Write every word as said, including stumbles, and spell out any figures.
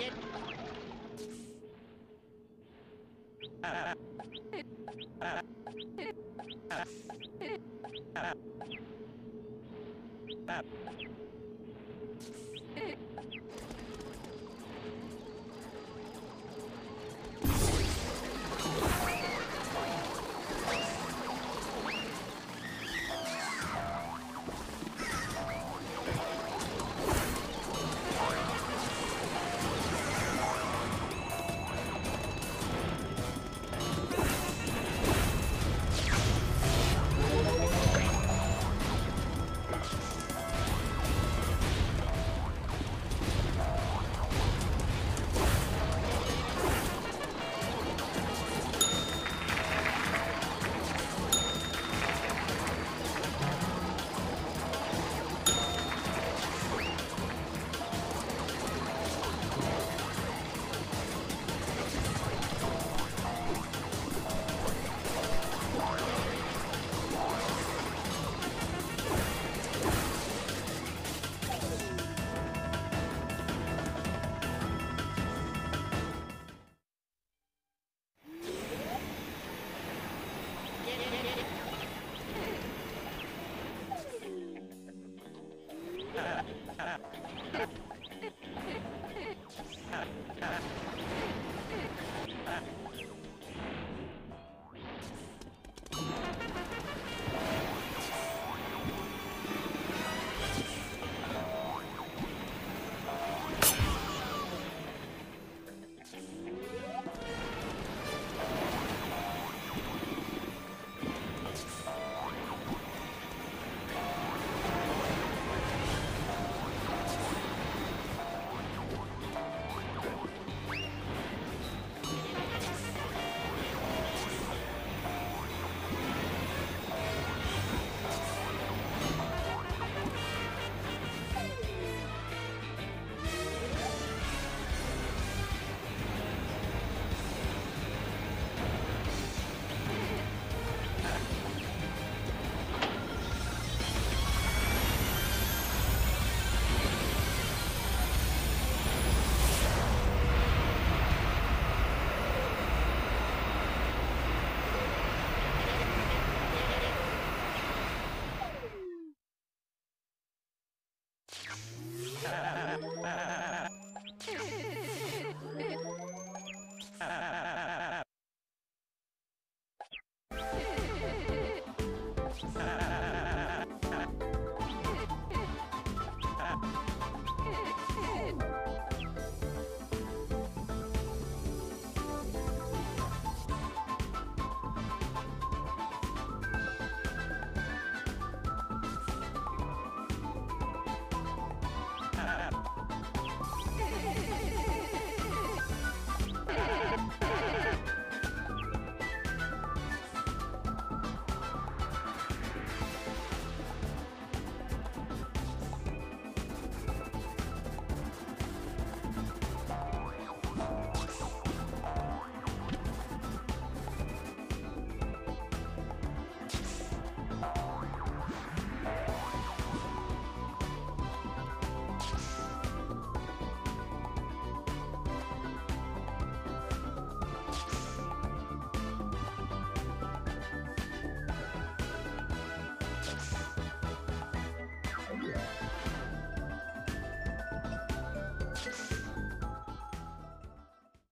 yet. Uh, uh, uh, uh, uh, Ah.